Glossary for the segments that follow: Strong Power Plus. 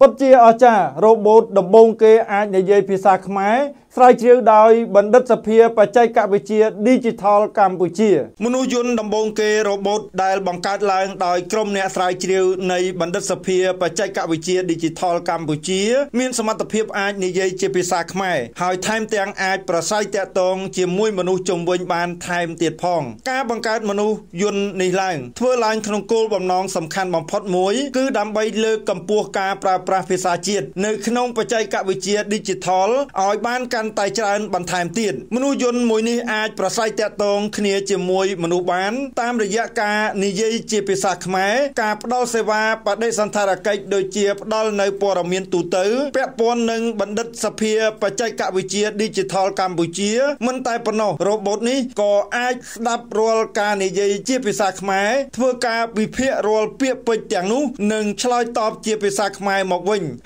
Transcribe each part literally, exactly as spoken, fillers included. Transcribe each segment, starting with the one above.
ปัจจัยอาจารย์โรบอทดมบงเกอไนเยพิศาขมายสายเชี่ยวดาวบันดัสเพียปัจจัยกัมพูชีดิจิทัลกัมพูชีมนุษย์ยนต์ดมบงเกโรบอทได้บังคับลายดาวกรมเนสายเชี่ยวในบันดัสเพียปัจจัยกัมพูชีดิจิทัลกัมพูชีมีสมรรถเพียบไอเนเยเจพิศาขมายหายไทม์เตียงไอประสายเตะตรงเจียมวยมนุษย์จมวิญญาณไทม์เตียดพองการบังคับมนุษย์ยนต์ในลายทั่วลายขนมโกลบำน้องสำคัญบำพดมวยคือดำใบเลือกกำปัวกาปราประพิษาจิตในขนมปัจจัยกัมพูชีดิจิทัลออยบ้านการไต่จานบันทายตีนมนุษย์ยนต์มวยนี้อาจประสายแตะตรงเขียเจมวยมนุษย์บ้านตามระยะกานิยเจพิษาขมายกาปดอลเสวาปได้สันทารกัยโดยเจียปดอลในปรมีนตูเตอร์แปะปนหนึ่งบันดัสเพียปัจจัยกัมพูชีดิจิทัลกัมพูชีมันตายปนอโรบอทนี้ก่ออาจดับรวลกานิยเจพิษาขมายเพื่อการวิเพรวลเปียเปิดอย่างนู้หนึ่งชลอยตอบเจพิษาขมาย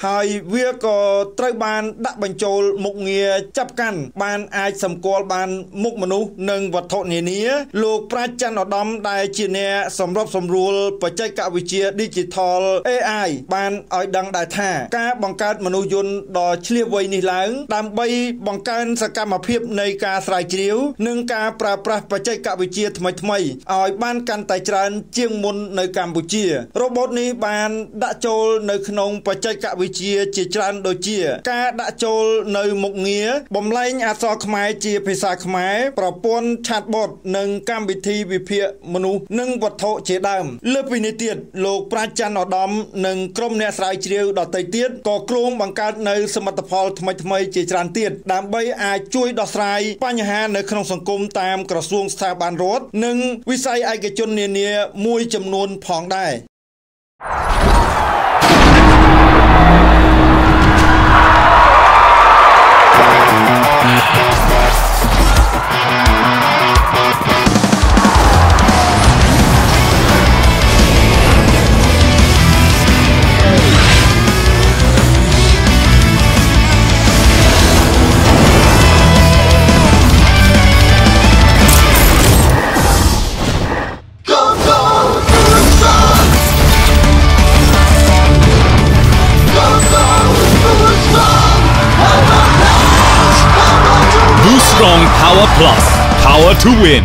หายเวียก็ไตรบานดับบรรจุมุกเงียจับกันบานไอสมกอลบานมุกมนุษย์หนึ่งวัฏเนียนี้ลูกพระจันทร์อดอมได้จีเนียสำรับสมรูลปัจจัยกัมพูชีดิจิทัลเอไอบานไอดังได้ท่าการบังการมนุษย์ยนต์ดอเชี่ยววัยนิลังตามใบบังการสกรรมเพียบในการสายเจียวหนึ่งการปราบปราบปัจจัยกัมพูชีทำไมทำไมไอบานการไต่จานเจียงมนในกัมพูชีโรบอทนี้บานดับโจลในขนมปัจจัยกัมพูชีจีจันโดยเจียกาดะโจลในมุกเงียบ่มไล่อาซอขมายจีพิษาขมายปราบปนชาติบดหนึ่งกรรมวิธีวิเพียมนุษย์หนึ่งวัฏโถเจดามเลือดวินิเตียดโลกประจันอดอมหนึ่งกรมเนสายเจียวดอไตเตียดก่อกลุ่มบังการในสมรรถพลทำไมทำไมจีจันเตียดดามใบอาช่วยดอสายปัญหาในขนมสังคมตามกระทรวงสถาบันรถหนึ่งวิสัยไอเกจนเนียเนียมวยจำนวนพองได้Strong Power Plus, power to win.